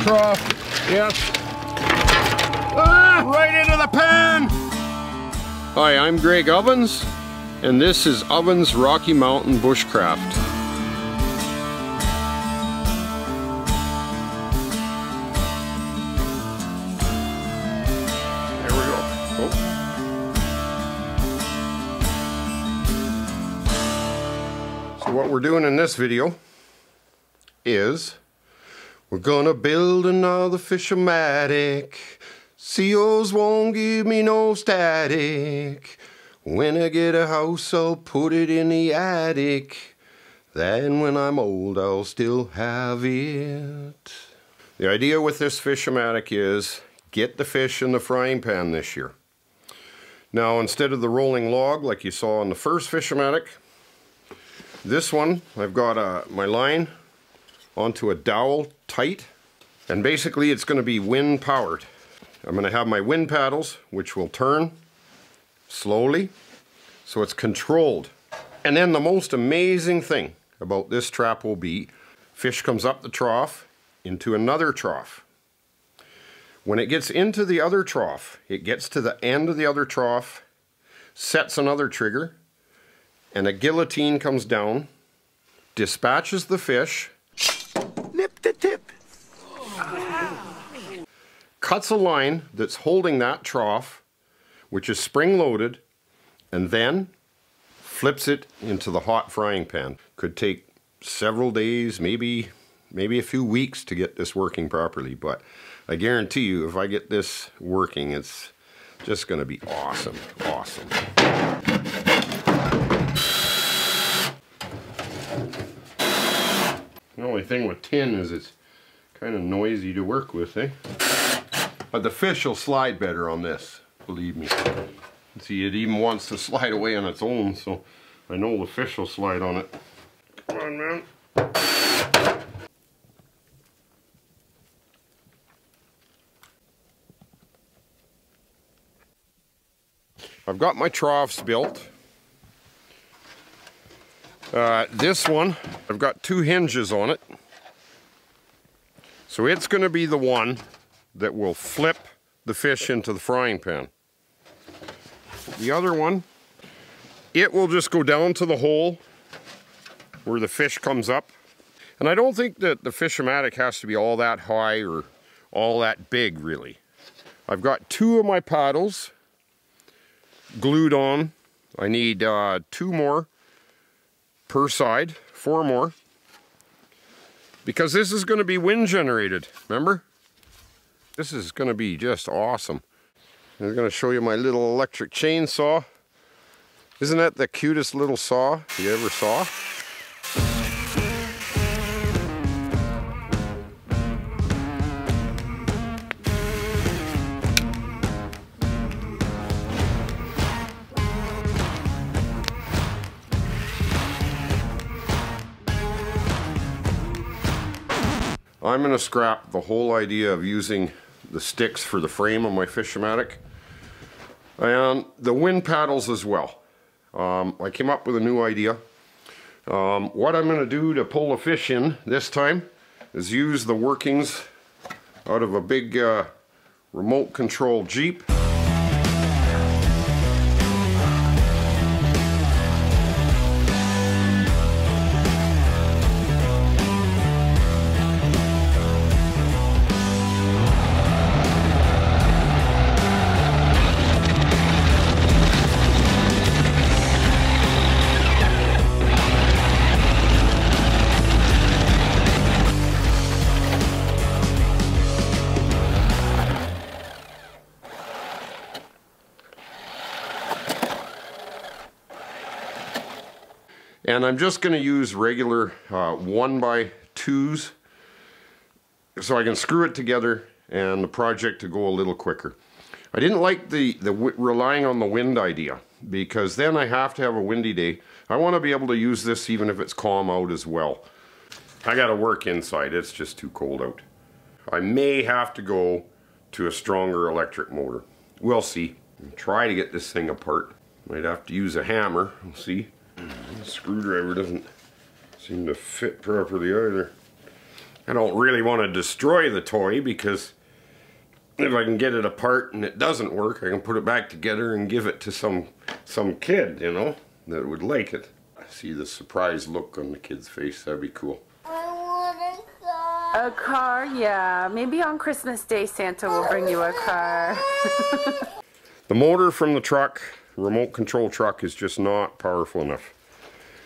across. Yes. Ah, right into the pan! Hi, I'm Greg Ovens, and this is Ovens Rocky Mountain Bushcraft. What we're doing in this video is we're gonna build another Fish-O-Matic. COs won't give me no static. When I get a house, I'll put it in the attic. Then when I'm old, I'll still have it. The idea with this Fish-O-Matic is get the fish in the frying pan this year. Now, instead of the rolling log like you saw on the first Fish-O-Matic, this one, I've got my line onto a dowel tight, and basically it's going to be wind powered. I'm going to have my wind paddles, which will turn slowly, so it's controlled. And then the most amazing thing about this trap will be, fish comes up the trough into another trough. When it gets into the other trough, it gets to the end of the other trough, sets another trigger, and a guillotine comes down, dispatches the fish, nip the tip, cuts a line that's holding that trough, which is spring-loaded, and then flips it into the hot frying pan. Could take several days, maybe a few weeks to get this working properly, but I guarantee you, if I get this working, it's just gonna be awesome, awesome. The only thing with tin is it's kind of noisy to work with, eh? But the fish will slide better on this, believe me. See, it even wants to slide away on its own, so I know the fish will slide on it. Come on, man. I've got my troughs built. This one, I've got two hinges on it, so it's going to be the one that will flip the fish into the frying pan. The other one, it will just go down to the hole where the fish comes up. And I don't think that the Fish-O-Matic has to be all that high or all that big, really. I've got two of my paddles glued on. I need two more per side, four more, because this is going to be wind generated, remember? This is going to be just awesome. I'm going to show you my little electric chainsaw. Isn't that the cutest little saw you ever saw? I'm going to scrap the whole idea of using the sticks for the frame on my Fish-O-Matic, and the wind paddles as well. I came up with a new idea. What I'm going to do to pull a fish in this time is use the workings out of a big remote control Jeep. And I'm just going to use regular 1x2s so I can screw it together and the project to go a little quicker. I didn't like the relying on the wind idea, because then I have to have a windy day. I want to be able to use this even if it's calm out as well. I got to work inside, it's just too cold out. I may have to go to a stronger electric motor. We'll see. I'll try to get this thing apart. Might have to use a hammer, we'll see. The screwdriver doesn't seem to fit properly either. I don't really want to destroy the toy, because if I can get it apart and it doesn't work, I can put it back together and give it to some kid, you know, that would like it. I see the surprised look on the kid's face. That'd be cool. A car, yeah. Maybe on Christmas Day, Santa will bring you a car. The motor from the truck, remote control truck, is just not powerful enough.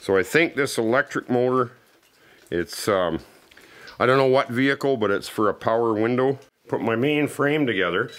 So I think this electric motor, it's, I don't know what vehicle, but it's for a power window. Put my main frame together.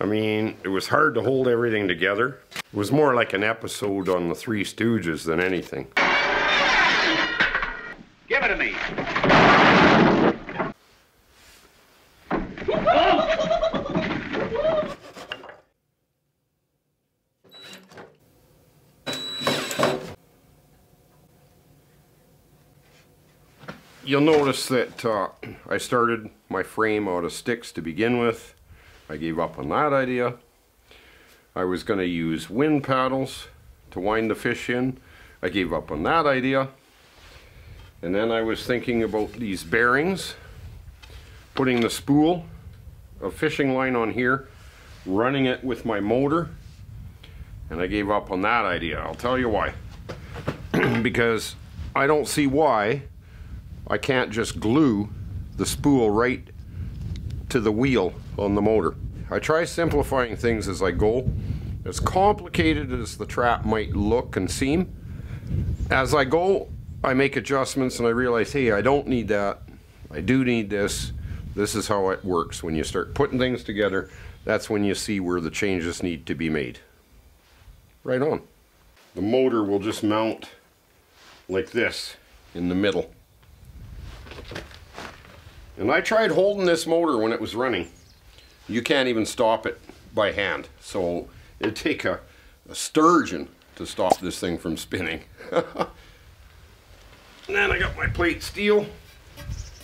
I mean, it was hard to hold everything together. It was more like an episode on the Three Stooges than anything. Give it to me. You'll notice that I started my frame out of sticks to begin with. I gave up on that idea. I was going to use wind paddles to wind the fish in. I gave up on that idea. And then I was thinking about these bearings, putting the spool of fishing line on here, running it with my motor, and I gave up on that idea. I'll tell you why. Because I don't see why I can't just glue the spool right to the wheel on the motor. I try simplifying things as I go. As complicated as the trap might look and seem, as I go, I make adjustments and I realize, hey, I don't need that. I do need this. This is how it works. When you start putting things together, that's when you see where the changes need to be made. Right on. The motor will just mount like this in the middle. And I tried holding this motor when it was running. You can't even stop it by hand. So it'd take a sturgeon to stop this thing from spinning. And then I got my plate steel,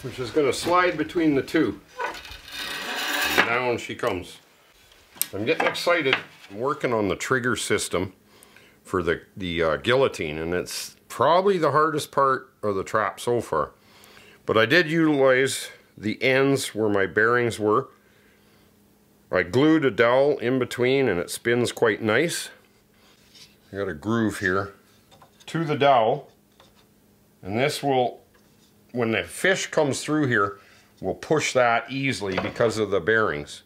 which is going to slide between the two. And down she comes. I'm getting excited. I'm working on the trigger system for the guillotine, and it's probably the hardest part of the trap so far. But I did utilize the ends where my bearings were. I glued a dowel in between and it spins quite nice. I got a groove here to the dowel, and this will, when the fish comes through here, will push that easily because of the bearings.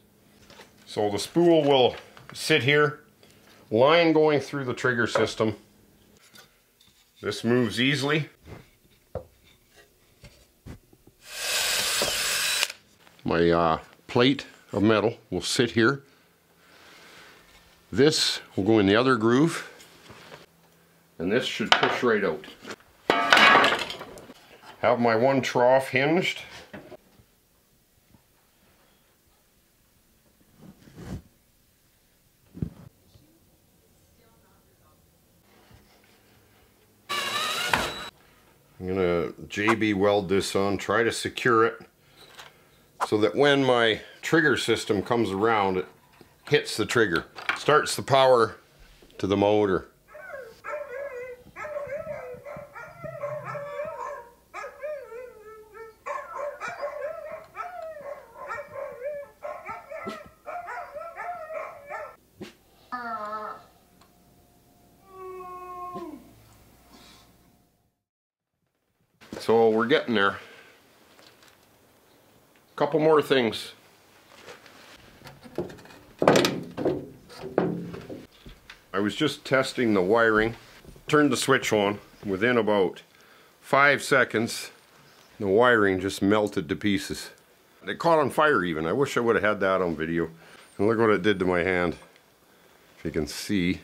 So the spool will sit here, line going through the trigger system. This moves easily. My plate of metal will sit here. This will go in the other groove, and this should push right out. Have my one trough hinged. I'm going to JB weld this on, try to secure it, so that when my trigger system comes around, it hits the trigger, starts the power to the motor. So we're getting there. Couple more things. I was just testing the wiring. Turned the switch on. Within about 5 seconds, the wiring just melted to pieces. It caught on fire even. I wish I would have had that on video. And look what it did to my hand. If you can see,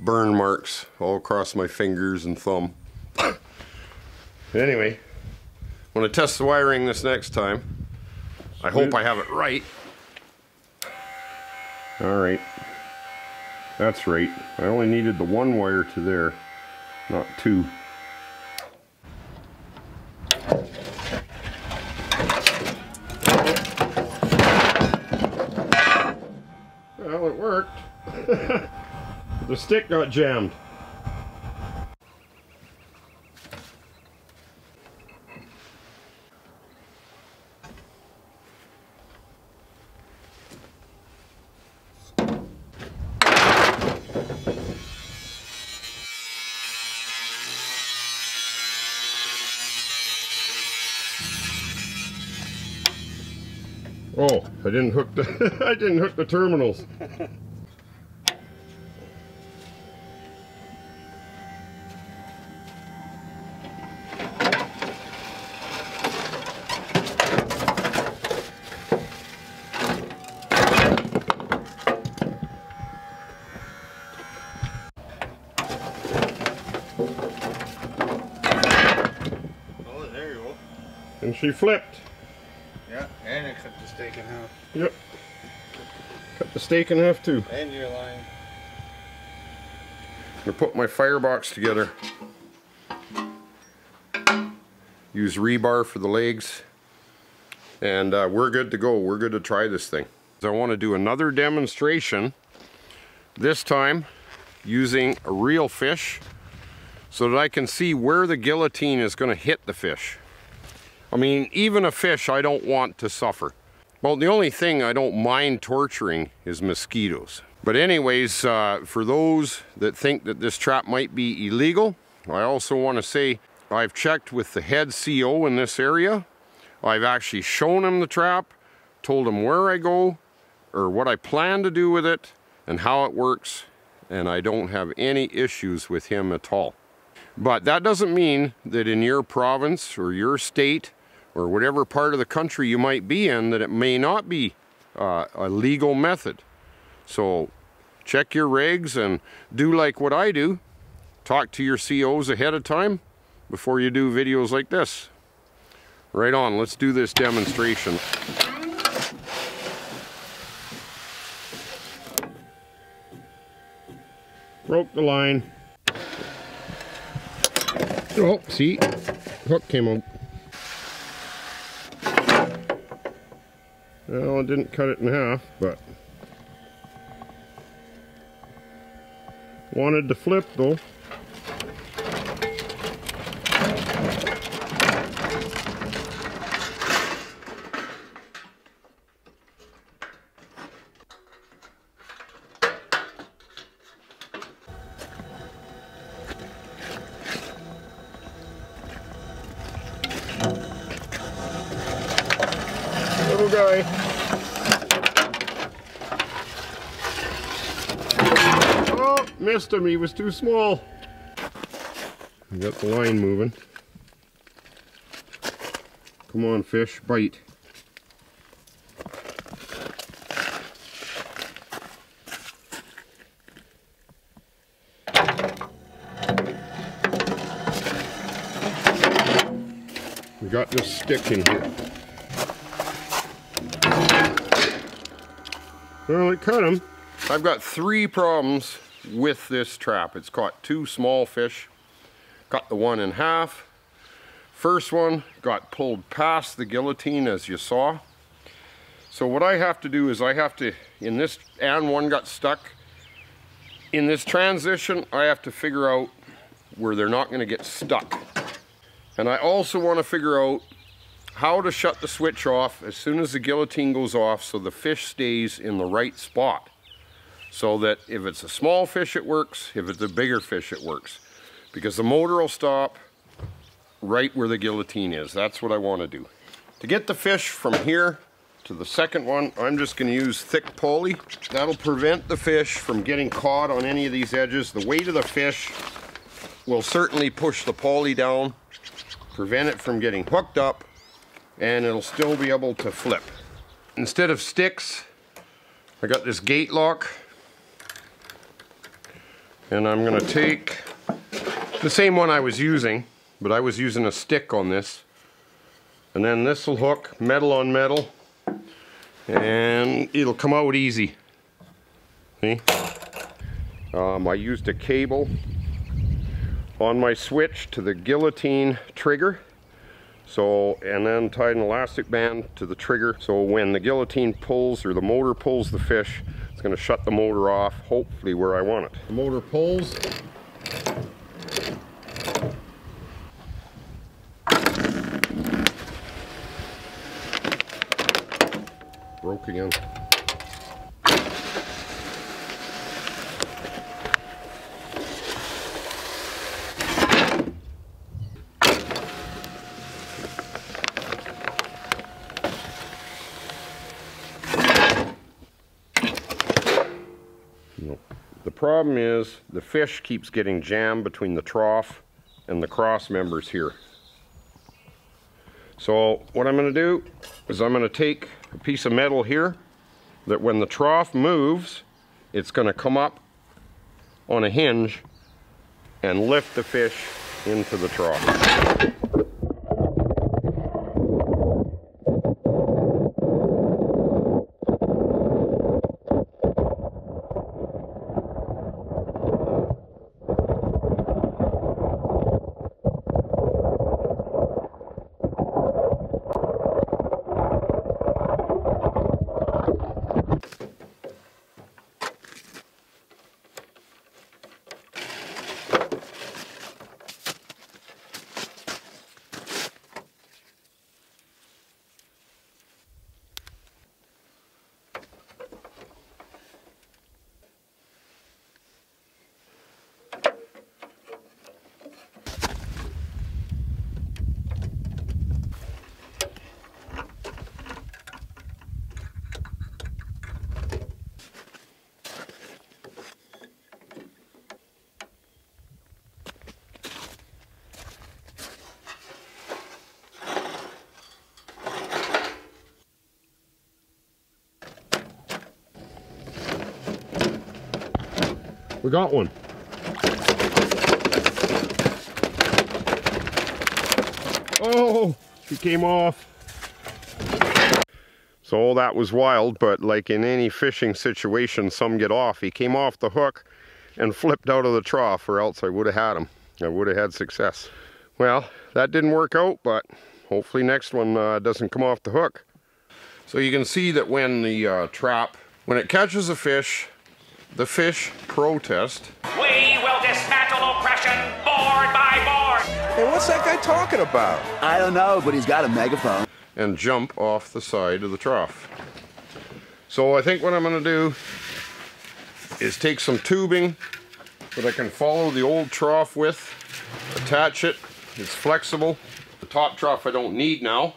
burn marks all across my fingers and thumb. Anyway, when I test the wiring this next time, I hope I have it right. All right, that's right. I only needed the one wire to there, not two. Well, it worked. The stick got jammed. Oh, I didn't hook the I didn't hook the terminals. And she flipped. Yeah, and it cut the steak in half. Yep. Cut the steak in half too. And your line. I'm gonna put my firebox together. Use rebar for the legs. And we're good to go. We're good to try this thing. So I want to do another demonstration. This time using a real fish. So that I can see where the guillotine is going to hit the fish. I mean, even a fish I don't want to suffer. Well, the only thing I don't mind torturing is mosquitoes. But anyways, for those that think that this trap might be illegal, I also want to say I've checked with the head CO in this area. I've actually shown him the trap, told him where I go, or what I plan to do with it, and how it works, and I don't have any issues with him at all. But that doesn't mean that in your province or your state, or whatever part of the country you might be in, that it may not be a legal method. So check your regs and do like what I do. Talk to your COs ahead of time before you do videos like this. Right on, let's do this demonstration. Broke the line. Oh, see, hook came out. Well, I didn't cut it in half, but wanted to flip though. Guy. Oh, missed him, he was too small. I got the line moving. Come on fish, bite. We got this stick in here. Well, it cut him. I've got three problems with this trap. It's caught two small fish, cut the one in half. First one got pulled past the guillotine, as you saw. So what I have to do is I have to, in this, and one got stuck. In this transition, I have to figure out where they're not going to get stuck. And I also want to figure out how to shut the switch off as soon as the guillotine goes off so the fish stays in the right spot. So that if it's a small fish it works, if it's a bigger fish it works. Because the motor will stop right where the guillotine is. That's what I want to do. To get the fish from here to the second one, I'm just going to use thick poly. That'll prevent the fish from getting caught on any of these edges. The weight of the fish will certainly push the poly down, prevent it from getting hooked up, and it'll still be able to flip. Instead of sticks, I got this gate lock, and I'm gonna take the same one I was using, but I was using a stick on this, and then this will hook metal on metal, and it'll come out easy. See? I used a cable on my switch to the guillotine trigger. So, and then tied an elastic band to the trigger, so when the guillotine pulls or the motor pulls the fish, it's going to shut the motor off, hopefully where I want it. The motor pulls. Broke again. Nope. The problem is the fish keeps getting jammed between the trough and the cross members here. So what I'm going to do is I'm going to take a piece of metal here that when the trough moves, it's going to come up on a hinge and lift the fish into the trough. We got one. Oh, she came off. So that was wild, but like in any fishing situation, some get off. He came off the hook and flipped out of the trough, or else I would have had him. I would have had success. Well, that didn't work out, but hopefully next one doesn't come off the hook. So you can see that when the when it catches a fish, the fish protest. We will dismantle oppression, board by board. Hey, what's that guy talking about? I don't know, but he's got a megaphone. And jump off the side of the trough. So I think what I'm going to do is take some tubing that I can follow the old trough with, attach it, it's flexible. The top trough I don't need now,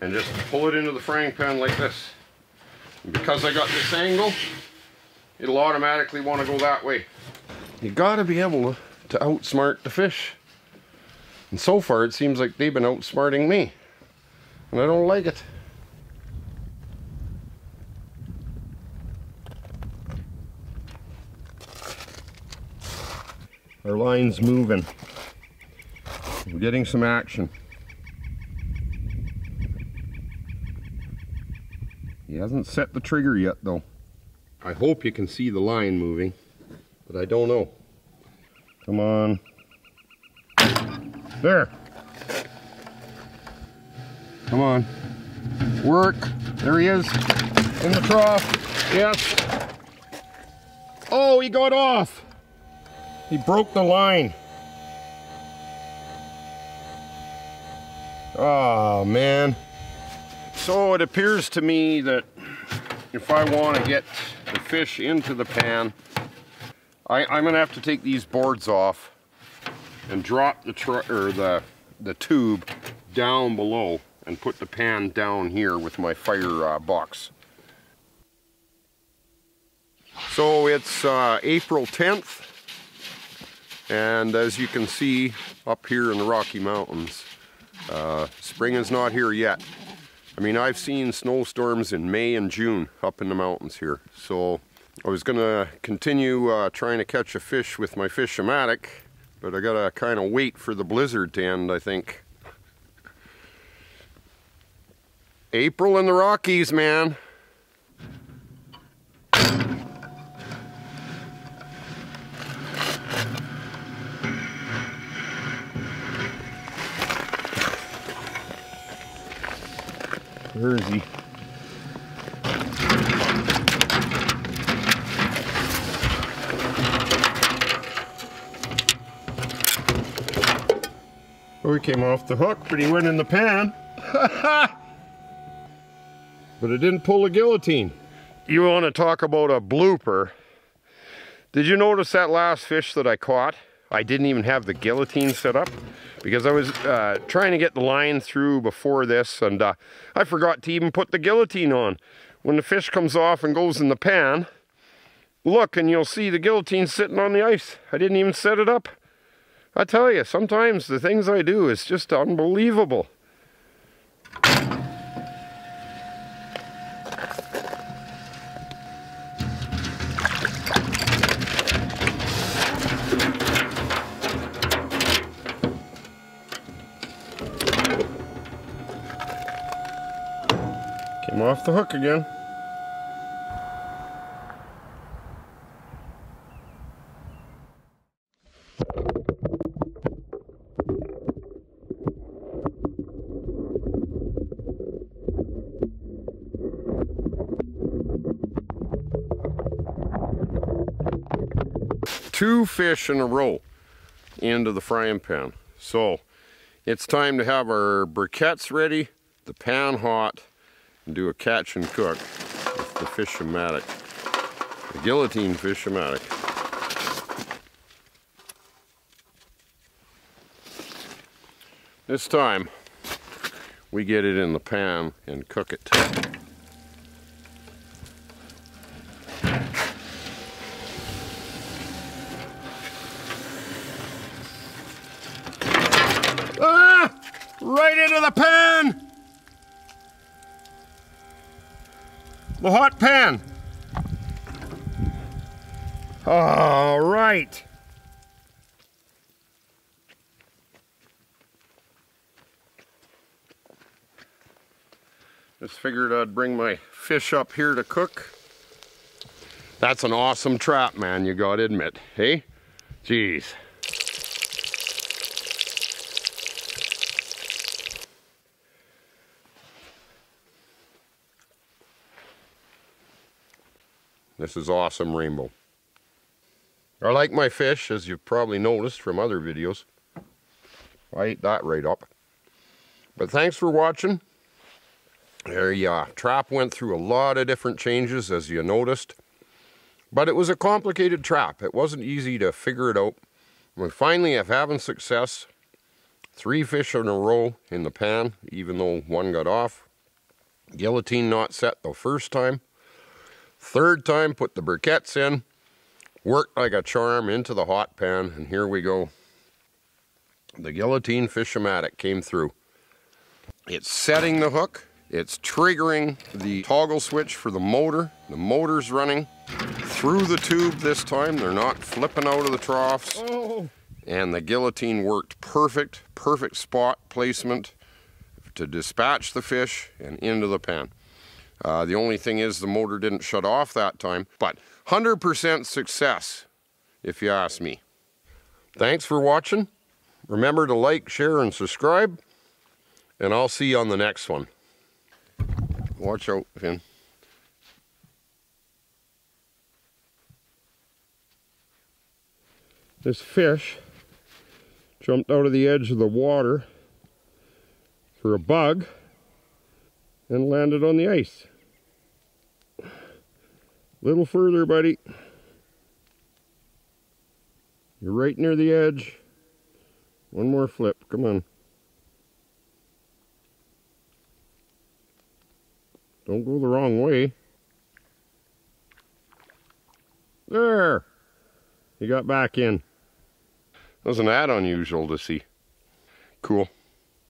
and just pull it into the frying pan like this. And because I got this angle, it'll automatically want to go that way. You gotta be able to outsmart the fish. And so far it seems like they've been outsmarting me. And I don't like it. Our line's moving. We're getting some action. He hasn't set the trigger yet though. I hope you can see the line moving, but I don't know. Come on. There. Come on. Work. There he is. In the trough. Yes. Oh, he got off. He broke the line. Oh, man. So it appears to me that if I want to get the fish into the pan, I'm gonna have to take these boards off and drop the tube down below and put the pan down here with my fire box. So it's April 10th, and as you can see up here in the Rocky Mountains, spring is not here yet. I mean, I've seen snowstorms in May and June up in the mountains here. So I was gonna continue trying to catch a fish with my Fish-O-Matic, but I gotta kind of wait for the blizzard to end, I think. April in the Rockies, man. Where is he? Oh, he came off the hook, but he went in the pan. But it didn't pull the guillotine. You want to talk about a blooper. Did you notice that last fish that I caught? I didn't even have the guillotine set up, because I was trying to get the line through before this, and I forgot to even put the guillotine on. When the fish comes off and goes in the pan, look and you'll see the guillotine sitting on the ice. I didn't even set it up. I tell you, sometimes the things I do is just unbelievable. Came off the hook again. Two fish in a row into the frying pan. So it's time to have our briquettes ready, the pan hot, and do a catch and cook with the Fish-O-Matic, the guillotine Fish-O-Matic. This time we get it in the pan and cook it. Right into the pan! The hot pan! All right! Just figured I'd bring my fish up here to cook. That's an awesome trap, man, you gotta admit, hey? Jeez. This is awesome rainbow. I like my fish, as you've probably noticed from other videos. I ate that right up. But thanks for watching. The trap went through a lot of different changes, as you noticed. But it was a complicated trap. It wasn't easy to figure it out. And finally, I'm having success. 3 fish in a row in the pan, even though one got off. Guillotine not set the first time. Third time, put the briquettes in, worked like a charm into the hot pan, and here we go. The guillotine Fish-O-Matic came through. It's setting the hook, it's triggering the toggle switch for the motor. The motor's running through the tube this time, they're not flipping out of the troughs. Oh. And the guillotine worked perfect, perfect spot placement to dispatch the fish and into the pan. The only thing is the motor didn't shut off that time, but 100% success, if you ask me. Thanks for watching. Remember to like, share, and subscribe, and I'll see you on the next one. Watch out, Finn. This fish jumped out of the edge of the water for a bug and landed on the ice. A little further, buddy. You're right near the edge. One more flip, come on. Don't go the wrong way. There! You got back in. Wasn't that unusual to see? Cool.